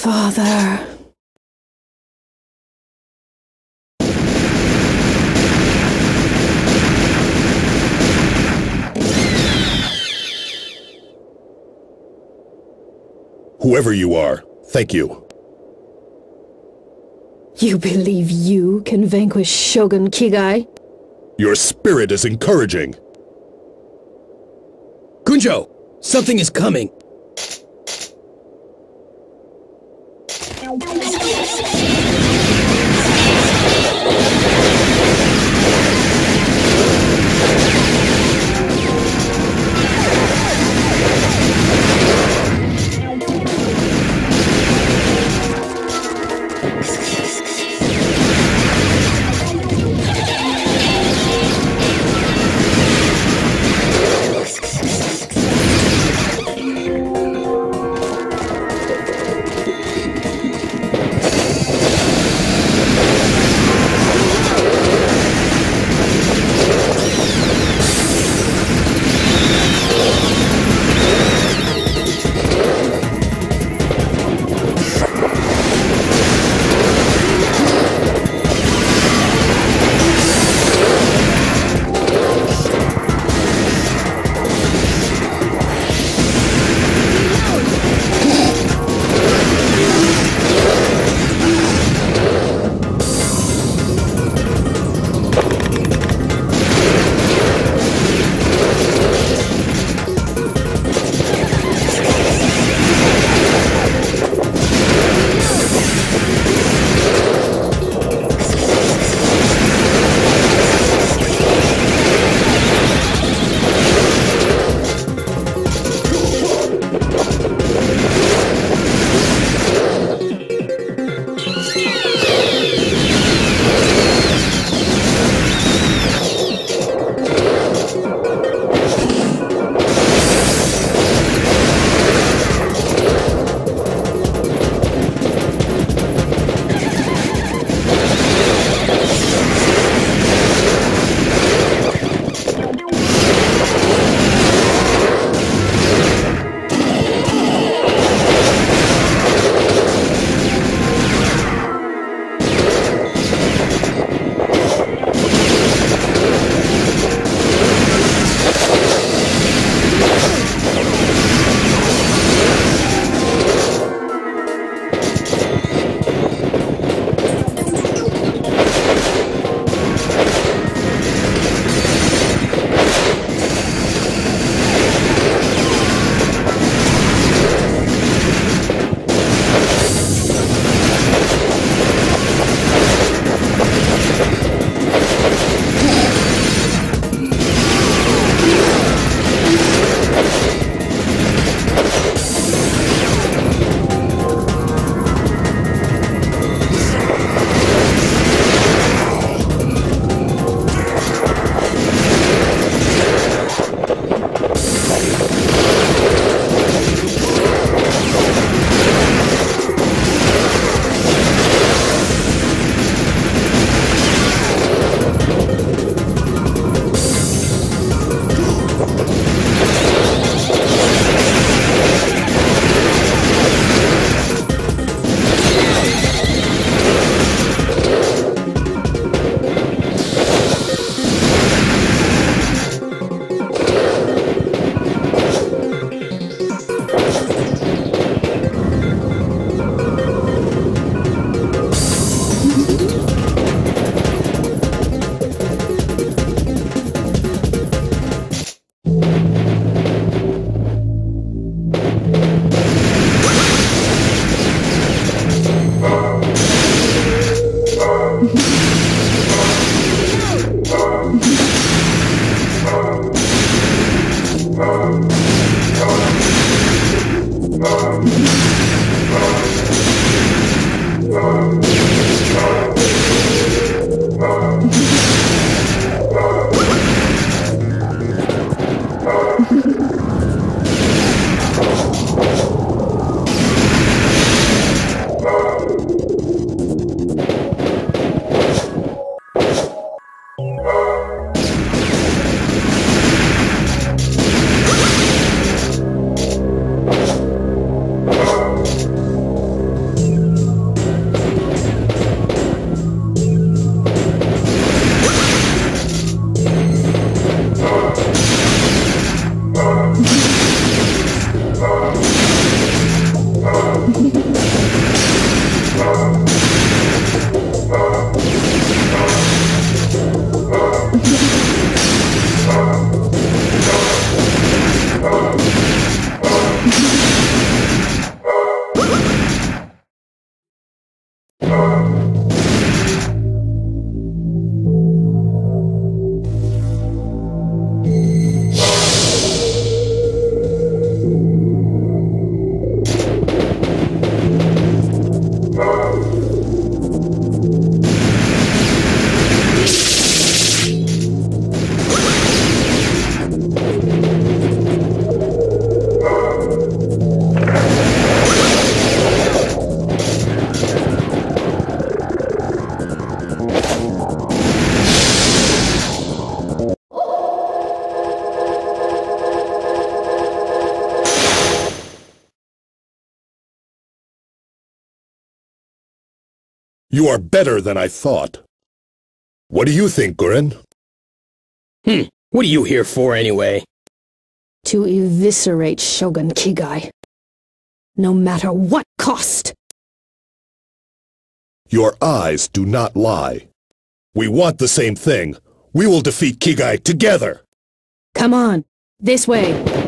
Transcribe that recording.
Father. Whoever you are, thank you. You believe you can vanquish Shogun Kigai? Your spirit is encouraging. Gunjo, something is coming. You are better than I thought. What do you think, Guren? What are you here for, anyway? To eviscerate Shogun Kigai. No matter what cost! Your eyes do not lie. We want the same thing. We will defeat Kigai together! Come on, this way!